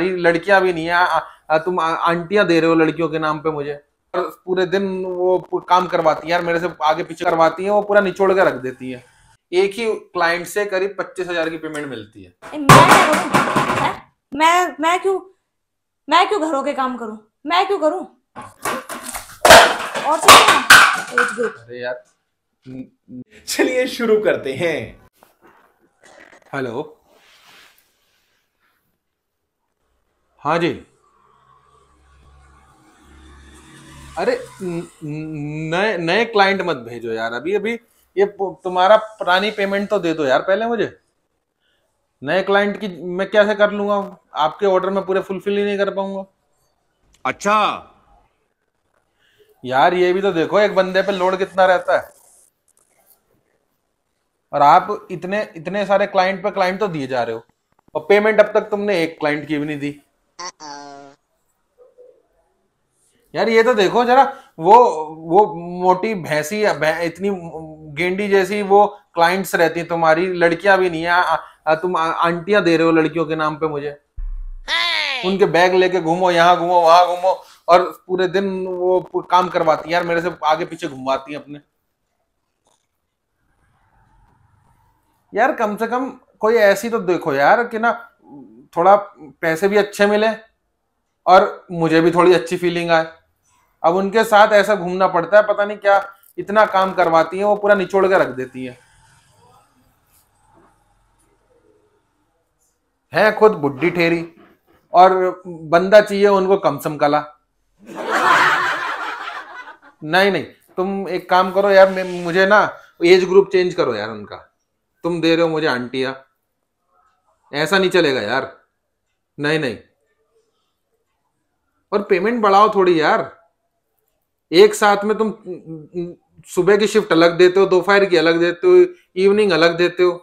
लड़कियां भी नहीं है, तुम आंटियां दे रहे हो लड़कियों के नाम पे मुझे। और पूरे दिन वो काम करवाती है यार, मेरे से आगे पीछे करवाती है, वो पूरा निचोड़ के रख देती है। एक ही क्लाइंट से करीब 25,000 की पेमेंट मिलती है। मैं क्यों घरों के काम करूं, मैं क्यों करूं? और अरे यार, चलिए शुरू करते हैं। हेलो, हाँ जी। अरे नए क्लाइंट मत भेजो यार, अभी अभी ये तुम्हारा पुरानी पेमेंट तो दे दो यार पहले मुझे। नए क्लाइंट की मैं कैसे कर लूंगा, आपके ऑर्डर में पूरे फुलफिल ही नहीं कर पाऊंगा। अच्छा यार, ये भी तो देखो एक बंदे पे लोड कितना रहता है, और आप इतने सारे क्लाइंट पे क्लाइंट तो दिए जा रहे हो, और पेमेंट अब तक तुमने एक क्लाइंट की भी नहीं दी यार। ये तो देखो जरा, वो मोटी भैंसी इतनी गेंडी जैसी वो क्लाइंट्स रहती है तुम्हारी, लड़कियां भी नहीं है, तुम आंटियां दे रहे हो लड़कियों के नाम पे मुझे। उनके बैग लेके घूमो, यहाँ घूमो वहां घूमो, और पूरे दिन वो काम करवाती है यार, मेरे से आगे पीछे घुमाती है अपने। यार कम से कम कोई ऐसी तो देखो यार कि ना थोड़ा पैसे भी अच्छे मिले और मुझे भी थोड़ी अच्छी फीलिंग आए। अब उनके साथ ऐसा घूमना पड़ता है, पता नहीं क्या इतना काम करवाती है, वो पूरा निचोड़ के रख देती है खुद बुड्ढी ठेरी, और बंदा चाहिए उनको कमसम कला। नहीं, तुम एक काम करो यार, मुझे ना एज ग्रुप चेंज करो यार उनका। तुम दे रहे हो मुझे आंटिया, ऐसा नहीं चलेगा यार। नहीं, और पेमेंट बढ़ाओ थोड़ी यार। एक साथ में तुम सुबह की शिफ्ट अलग देते हो, दोपहर की अलग देते हो, इवनिंग अलग देते हो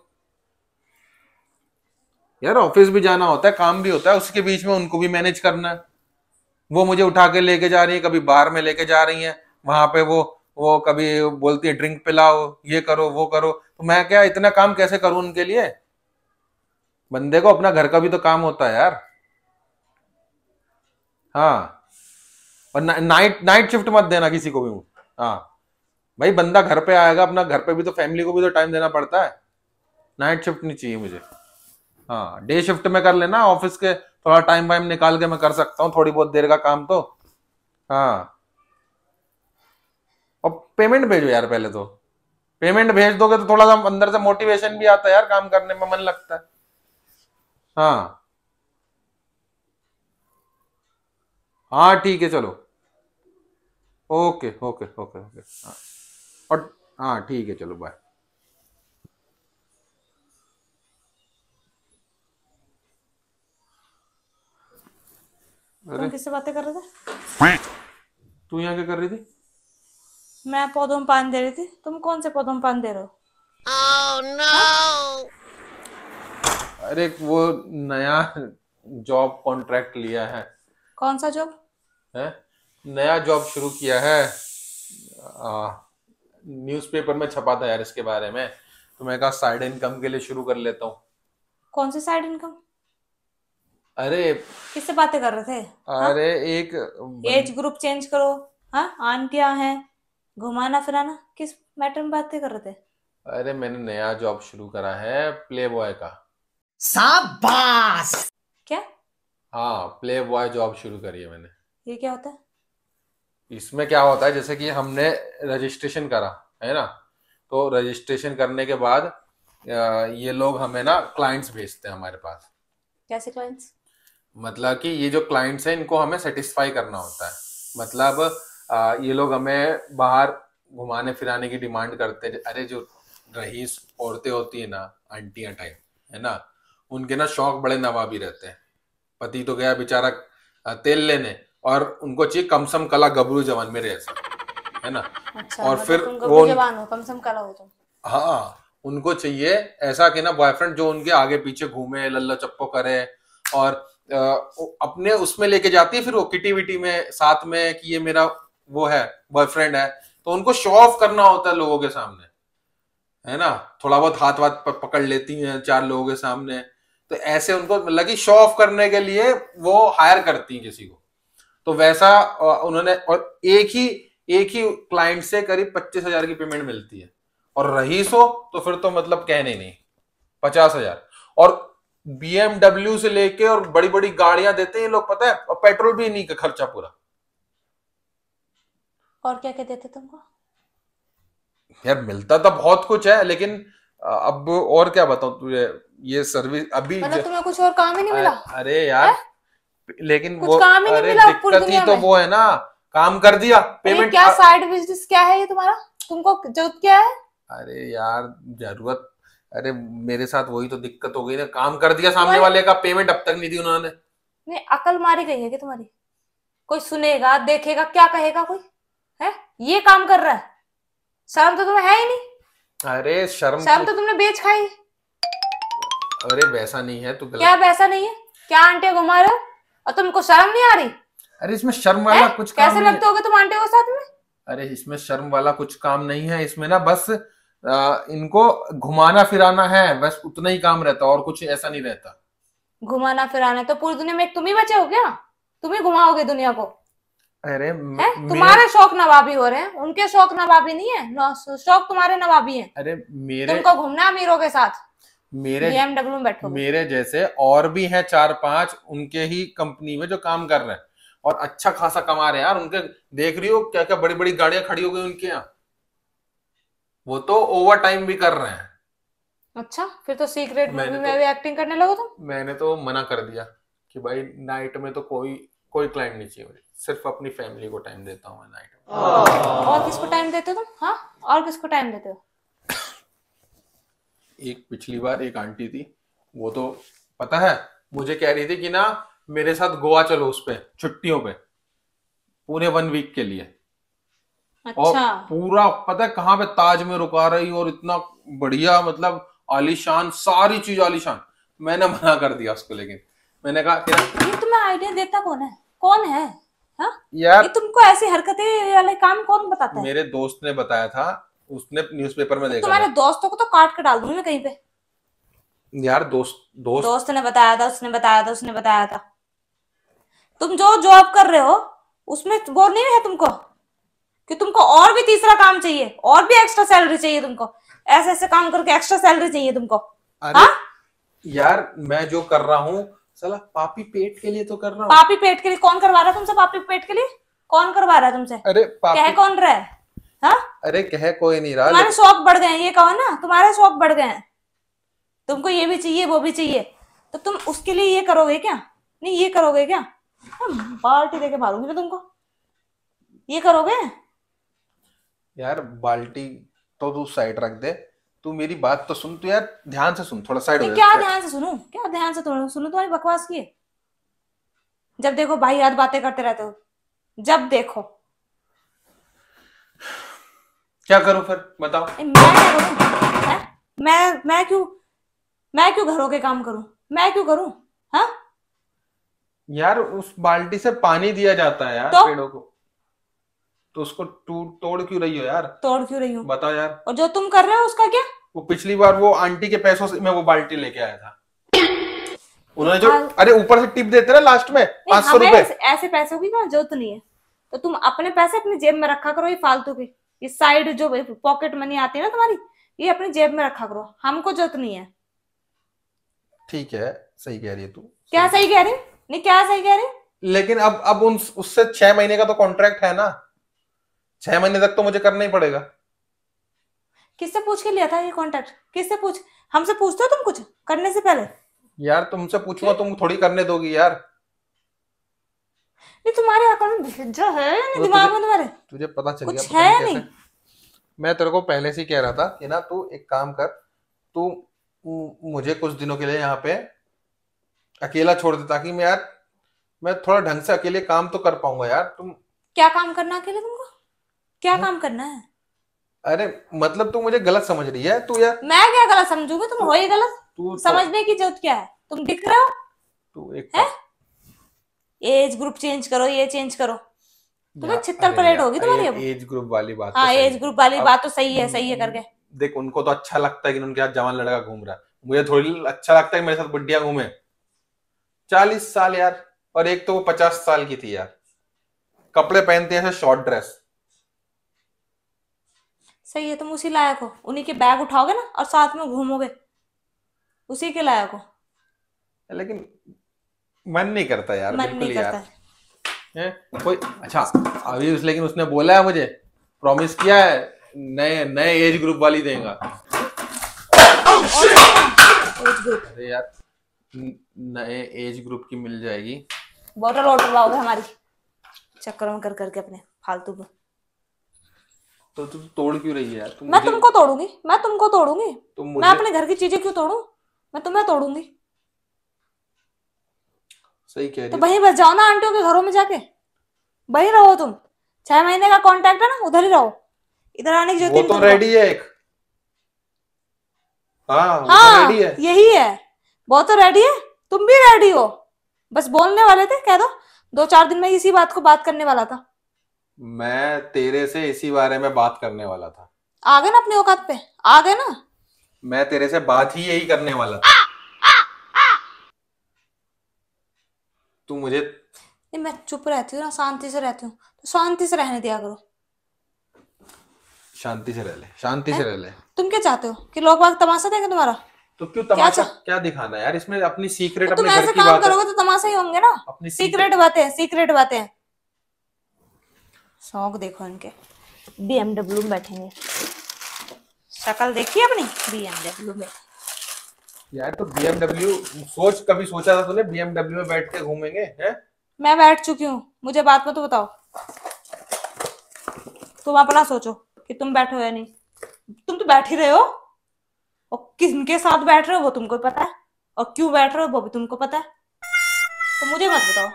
यार। ऑफिस भी जाना होता है, काम भी होता है, उसके बीच में उनको भी मैनेज करना है। वो मुझे उठा के लेके जा रही है, कभी बाहर में लेके जा रही है, वहां पे वो कभी बोलती है ड्रिंक पिलाओ, ये करो वो करो, तो मैं क्या इतना काम कैसे करूं उनके लिए? बंदे को अपना घर का भी तो काम होता है यार। हाँ, और नाइट शिफ्ट मत देना किसी को भी। हाँ भाई, बंदा घर पे आएगा, अपना घर पे भी तो, फैमिली को भी तो टाइम देना पड़ता है। नाइट शिफ्ट नहीं चाहिए मुझे। हाँ, डे शिफ्ट में कर लेना, ऑफिस के थोड़ा टाइम वाइम निकाल के मैं कर सकता हूँ थोड़ी बहुत देर का काम तो। हाँ, और पेमेंट भेजो यार पहले तो। पेमेंट भेज दोगे तो थोड़ा सा अंदर से मोटिवेशन भी आता है यार, काम करने में मन लगता है। हाँ, ठीक है, चलो, ओके ओके ओके ओके। हाँ, और हाँ ठीक है, चलो बाय। तुम किससे बातें कर रहे थे? तू यहाँ क्या कर रही थी? मैं पौधों में पानी दे रही थी। तुम कौन से पौधों में पानी दे रहे हो? oh, no. अरे वो नया जॉब कॉन्ट्रैक्ट लिया है। कौन सा जॉब है? नया जॉब शुरू किया है, न्यूज़पेपर में छपा था यार इसके बारे में, तो मैं कहा साइड इनकम के लिए शुरू कर लेता हूँ। कौन सी साइड इनकम? अरे किससे बातें कर रहे थे? अरे हा? एक एज ग्रुप चेंज करो। हाँ, आंटियां हैं, घुमाना फिराना, किस मैटर में बातें कर रहे थे? अरे मैंने नया जॉब शुरू करा है प्ले बॉय का। शाबाश! क्या? हाँ, प्ले बॉय जॉब शुरू करी है मैंने। ये क्या होता है? इसमें क्या होता है, जैसे कि हमने रजिस्ट्रेशन करा है ना, तो रजिस्ट्रेशन करने के बाद ये लोग हमें ना क्लाइंट्स भेजते हैं हमारे पास। कैसे क्लाइंट्स? मतलब कि ये जो क्लाइंट्स हैं इनको हमें सेटिस्फाई करना होता है। मतलब ये लोग हमें बाहर घुमाने फिराने की डिमांड करते हैं। अरे जो रईस औरतें होती है ना, आंटियां टाइप है ना, उनके ना शौक बड़े नवाबी रहते हैं। पति तो गया बेचारा तेल लेने, और उनको चाहिए कमसम कला, गबरू जवान मेरे ऐसा है ना। अच्छा, और फिर वो जवान हो, कमसम कला हो तुम। हाँ, उनको चाहिए ऐसा कि ना बॉयफ्रेंड जो उनके आगे पीछे घूमे, लल्ला चप्पो करे, और अपने उसमें लेके जाती है फिर वो किटी में साथ में, कि ये मेरा वो है बॉयफ्रेंड है। तो उनको शो ऑफ करना होता है लोगों के सामने है ना। थोड़ा बहुत हाथ वाथ पकड़ लेती हैं चार लोगों के सामने, तो ऐसे उनको मतलब कि शो ऑफ करने के लिए वो हायर करती हैं किसी को। तो वैसा उन्होंने, और एक ही क्लाइंट से करीब 25,000 की पेमेंट मिलती है, और रहीसो तो फिर तो मतलब कहने ही नहीं, 50,000। और BMW से लेके और बड़ी बड़ी गाड़ियां देते हैं ये लोग, पता है, और पेट्रोल भी नहीं का खर्चा पूरा। और क्या क्या देते तुमको यार? मिलता तो बहुत कुछ है, लेकिन अब और क्या बताऊं तुझे, ये सर्विस अभी तुम्हें कुछ और काम ही नहीं मिला। अरे यार लेकिन कुछ वो काम ही नहीं मिला, दिक्कत ही तो वो है ना, काम कर दिया पेमेंट। क्या साइड बिजनेस क्या है ये तुम्हारा, तुमको जरूरत क्या है? अरे यार जरूरत, अरे मेरे साथ वही तो दिक्कत हो गई ना, काम कर दिया सामने वाले का, पेमेंट अब तक नहीं दी उन्होंने। नहीं अकल मारी गई है कि तुम्हारी? कोई सुनेगा देखेगा क्या कहेगा, कोई है ये काम कर रहा है? शर्म तो तुम्हें है ही नहीं। अरे शर्म तो तुमने बेच खाई। अरे वैसा नहीं है तू। क्या वैसा नहीं है? क्या आंटे घुमा रहे हो और तुमको शर्म नहीं आ रही? अरे इसमें शर्म वाला कुछ काम कैसे लगते होगे तुम आंटे के साथ में? अरे इसमें शर्म वाला कुछ काम नहीं है, इसमें ना बस इनको घुमाना फिराना है, बस उतना ही काम रहता, और कुछ ऐसा नहीं रहता। घुमाना फिराना? तो पूरी दुनिया में तुम ही बचे हो क्या? तुम ही घुमाओगे दुनिया को? अरे तुम्हारे शौक नवाबी हो रहे हैं, उनके शौक नवाबी नहीं है, शौक तुम्हारे नवाबी है। अरे मेरे तुमको घूमना अमीरों के साथ, मेरे BMW में बैठो। मेरे जैसे और भी हैं 4-5 उनके ही कंपनी में जो काम कर रहे हैं और अच्छा खासा कमा रहे हैं यार। उनके देख रही हो क्या क्या बड़ी बड़ी गाड़ियां खड़ी हो गई उनके यहाँ, वो तो ओवर टाइम भी कर रहे हैं। अच्छा फिर तो सीक्रेट मूवी में भी एक्टिंग करने लगो तुम? मैंने तो मना कर दिया कि भाई नाइट में तो कोई क्लाइंट नहीं चाहिए मुझे, सिर्फ अपनी फैमिली को टाइम देता हूँ मैं नाइट में। और किसको टाइम देते हो तुम? हाँ और किसको टाइम देते हो? एक पिछली बार एक आंटी थी, वो तो पता है मुझे कह रही थी कि ना मेरे साथ गोवा चलो उस पे छुट्टियों पे पूरे 1 वीक के लिए। अच्छा। और पूरा पता है कहाँ पे ताज में रुका रही, और इतना बढ़िया मतलब आलीशान, सारी चीज आलीशान। मैंने मना कर दिया उसको, लेकिन मैंने कहा ये तुम्हें आइडिया देता कौन है हा? यार ये तुमको ऐसी हरकतें वाले काम कौन बताता है? मेरे दोस्त ने बताया था, उसने न्यूज़पेपर में देखा। तुम्हारे दोस्तों को तो काट के डाल दूंगी मैं कहीं पे यार। दोस्त ने बताया था, उसने बताया था। तुम जो जॉब कर रहे हो उसमें वो नहीं है तुमको कि तुमको और भी तीसरा काम चाहिए, और भी एक्स्ट्रा सैलरी चाहिए तुमको, ऐसे ऐसे काम करके एक्स्ट्रा सैलरी चाहिए तुमको। अरे यार मैं जो कर रहा हूँ साला पापी पेट के लिए तो कर रहा हूँ। पापी पेट के लिए कौन करवा रहा है तुमसे? पापी पेट के लिए कौन करवा रहा है तुमसे? अरे क्या कौन रहा है? हाँ? अरे कहे कोई नहीं रहा। तुम्हारे शौक बढ़ गए हैं ये कहो ना, तुम्हारे शौक बढ़ गए हैं, तुमको ये भी चाहिए वो भी चाहिए, तो तुम उसके लिए ये करोगे क्या? नहीं ये करोगे क्या? बाल्टी देके मारूंगी मैं तुमको, ये करोगे यार? बाल्टी तो तू साइड रख दे, तू मेरी बात तो सुन, तू यार ध्यान से सुन थोड़ा, साइड हो जा। क्या ध्यान से सुनूं? क्या ध्यान से सुनूं तुम्हारी बकवास की? जब देखो भाई याद बातें करते रहते हो, जब देखो। क्या करूं फिर बताओ? मैं क्यों घरों के काम करूं? मैं क्यों करूं? हाँ यार उस बाल्टी से पानी दिया जाता है यार पेड़ों को, तो उसको तोड़ क्यों रही हो यार? तोड़ क्यों रही हो बताओ यार? और जो तुम कर रहे हो उसका क्या? वो पिछली बार वो आंटी के पैसों से मैं वो बाल्टी लेके आया था, उन्होंने जो अरे ऊपर से टिप देते ना लास्ट में 500 रुपए, ऐसे पैसों की ना जरूरत नहीं है। तो तुम अपने पैसे अपनी जेब में रखा करो, ये फालतू की ये साइड जो पॉकेट मनी आती है ना तुम्हारी, ये अपनी जेब में रखा करो, हमको जरूरत नहीं है। ठीक है सही कह रही है तू। क्या सही कह रही? नहीं क्या सही कह रही? लेकिन अब उससे 6 महीने का तो कॉन्ट्रैक्ट है ना, 6 महीने तक तो मुझे करना ही पड़ेगा। किससे पूछ के लिया था ये कॉन्ट्रैक्ट? किससे पूछ? हमसे पूछते हो तुम कुछ करने से पहले? यार तुमसे पूछूंगा, तुम थोड़ी करने दोगी यार। नहीं तुम्हारे अकल में जो है ना, दिमाग में तुम्हारे तुझे पता चल गया कुछ है नहीं। मैं तेरे को पहले से कह रहा था कि ना तू एक काम कर, तू मुझे कुछ दिनों के लिए यहाँ पे अकेला छोड़ दे, ताकि मैं यार मैं थोड़ा ढंग से अकेले काम तो कर पाऊंगा यार। तुम क्या काम करना अकेले? तुमको क्या काम करना है? अरे मतलब तू मुझे गलत समझ रही है तू यार। मैं क्या गलत समझूंगी? तुम हो ही गलत, समझने की जरूरत क्या है? तुम दिख रहे हो तू एक है? एज ग्रुप चेंज करो, ये चेंज करो, तुम्हें छित्तर परेड होगी तुम्हारी अब। एज ग्रुप वाली बात, हाँ एज ग्रुप वाली बात तो सही है करके देख। उनको तो अच्छा लगता है कि उनके साथ जवान लड़का घूम रहा है, मुझे थोड़ी अच्छा लगता है मेरे साथ बुढ़िया घूमे। 40 साल यार, और एक तो वो 50 साल की थी यार। कपड़े पहनते हैं ऐसे शॉर्ट ड्रेस। सही है, तुम उसी लायक हो। उन्हीं के बैग उठाओगे ना और साथ में घूमोगे, उसी के लायक हो। लेकिन मन नहीं करता यार, मन बिल्कुल नहीं यार करता है। कोई अच्छा अभी लेकिन उसने बोला है, मुझे प्रॉमिस किया है नए नए एज ग्रुप वाली देगा। अरे यार नए एज ग्रुप की मिल जाएगी। बोतल ऑर्डर लाओगे हमारी, चक्करों कर करके अपने फालतू को। तो तू तोड़ क्यों रही है यार? तुम मैं तुमको तोड़ूंगी, मैं तुमको तोड़ूंगी। मैं अपने घर की चीजें क्यों तोड़ूं? मैं तुम्हें तोड़ूंगी। सही कह रही तो वहीं बस जाओ ना, आंटियों के घरों में जाके वहीं रहो। तुम 6 महीने का कॉन्ट्रैक्ट है ना, उधर ही रहो। इधर आने की वो तो रेडी है एक। हाँ रेडी है, यही है। वो तो रेडी है, तुम भी रेडी हो। बस बोलने वाले थे, कह दो 2-4 दिन में इसी बात को बात करने वाला था। मैं तेरे से इसी बारे में बात करने वाला था। आ गए ना अपनी औकात पे, आ गए ना। मैं तेरे से बात ही यही करने वाला था। तू मुझे नहीं, मैं चुप रहती हूँ ना, शांति से रहती हूँ। तो शांति से रहने दिया करो। शांति से रह ले, शांति से रह ले। तुम क्या चाहते हो कि लोग बाग तमाशा देंगे तुम्हारा? तो क्यों तमाशा क्या दिखाना यार इसमें? अपनी सीक्रेट, अपने घर की बात करोगे तो तमाशा ही होंगे ना। अपनी सीक्रेट बातें, सीक्रेट बातें। शौक देखो इनके, BMW में बैठेंगे। शकल देखिए अपनी, BMW में। यार तो BMW सोच, कभी सोचा था तूने BMW में बैठ के घूमेंगे हैं? मैं बैठ चुकी हूँ, मुझे बात मत बताओ। तुम अपना सोचो कि तुम बैठो या नहीं। तुम तो बैठ ही रहे हो, और किसके साथ बैठ रहे हो वो तुमको पता है, और क्यों बैठ रहे हो वो भी तुमको पता है। तो मुझे मत बताओ।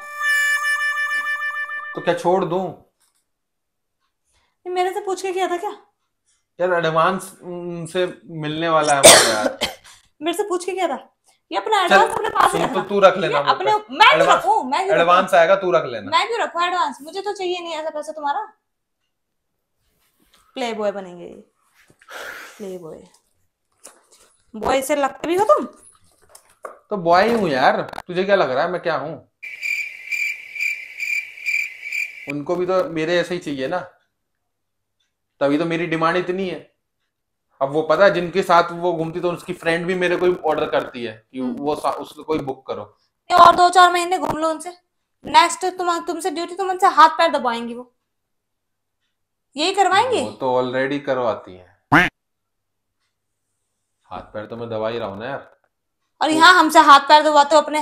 तो क्या छोड़ दूं? मेरे से पूछ के किया था क्या यार? एडवांस से मिलने वाला है यार। मेरे से पूछ के किया था ये अपना एडवांस अपने पास ही रखना। तू रख लेना अपने, मैं क्यों रखूं? मैं एडवांस आएगा तू रख लेना, मैं क्यों रखूं एडवांस? मुझे तो चाहिए नहीं ऐसा पैसा तुम्हारा। प्लेबॉय बनेंगे, प्लेबॉय बॉय से लगते भी हो तुम। तो बॉय ही हूँ यार, तुझे क्या लग रहा है मैं क्या हूँ? उनको भी तो मेरे ऐसे ही चाहिए ना, तभी तो मेरी डिमांड इतनी है। अब वो पता है जिनके साथ वो घूमती, तो उसकी फ्रेंड भी मेरे को ऑर्डर करती है कि वो उसको कोई बुक करो और 2-4 महीने घूम लो उनसे। नेक्स्ट तुमसे ड्यूटी, तुम उनसे हाथ पैर दबाएंगी, वो यही करवाएंगे। वो तो ऑलरेडी करवाती है, हाथ पैर तो मैं दबा ही रहा हूँ ना यार। और यहाँ हमसे हाथ पैर दबाते हो अपने।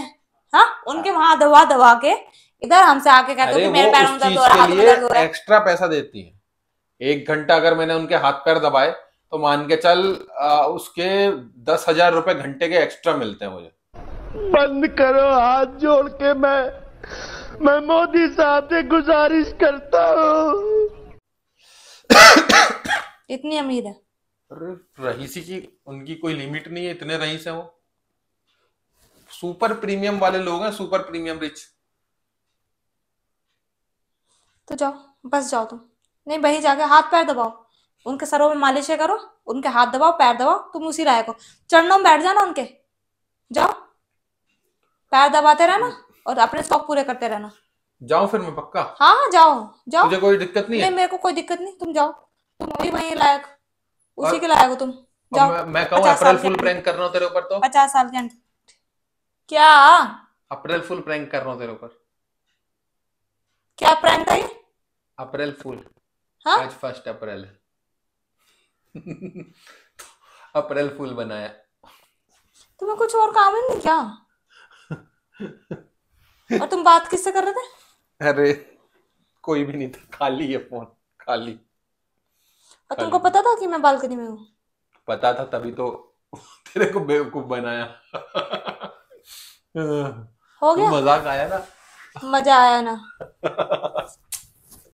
हाँ, उनके वहां दबा दबा के इधर हमसे आके कहते हो मेरे पैरों में दर्द हो रहा है। एक्स्ट्रा पैसा देती है। 1 घंटा अगर मैंने उनके हाथ पैर दबाए तो मान के चल उसके 10,000 रुपए घंटे के एक्स्ट्रा मिलते हैं मुझे। बंद करो, हाथ जोड़ के मैं मोदी साहब से गुजारिश करता हूँ। इतनी अमीर है? रईसी की उनकी कोई लिमिट नहीं है, इतने रईस हैं वो। सुपर प्रीमियम वाले लोग हैं, सुपर प्रीमियम रिच। तो जाओ, बस जाओ तुम। नहीं, वही जाके हाथ पैर दबाओ, उनके सरों में मालिशें करो, उनके हाथ दबाओ, पैर दबाओ। तुम उसी राय को चरणों में बैठ जाना उनके, जाओ पैर दबाते रहना और अपने शौक पूरे करते रहना। जाओ फिर मैं पक्का। हाँ जाओ जाओ, मुझे कोई दिक्कत नहीं है। नहीं, मेरे को कोई दिक्कत नहीं। तुम जाओ, तुम भी वही लायक, उसी के लायक हो तुम। जाओ। मैं कहूँ अप्रैल फुल प्रैंक कर रहा हूँ तेरे ऊपर, तो 50 साल के क्या अप्रैल फुल प्रैंक कर रहा हूँ तेरे ऊपर। क्या प्रैंक है? April fool. हाँ? आज 1 अप्रैल है। अप्रैल फूल बनाया। तुम्हें कुछ और काम ही नहीं क्या? और तुम बात किससे कर रहे थे? अरे कोई भी नहीं था, खाली है फोन, खाली। और तुमको पता था कि मैं बालकनी में हूँ? पता था, तभी तो तेरे को बेवकूफ बनाया। हो गया, मजाक आया ना? मजा आया ना?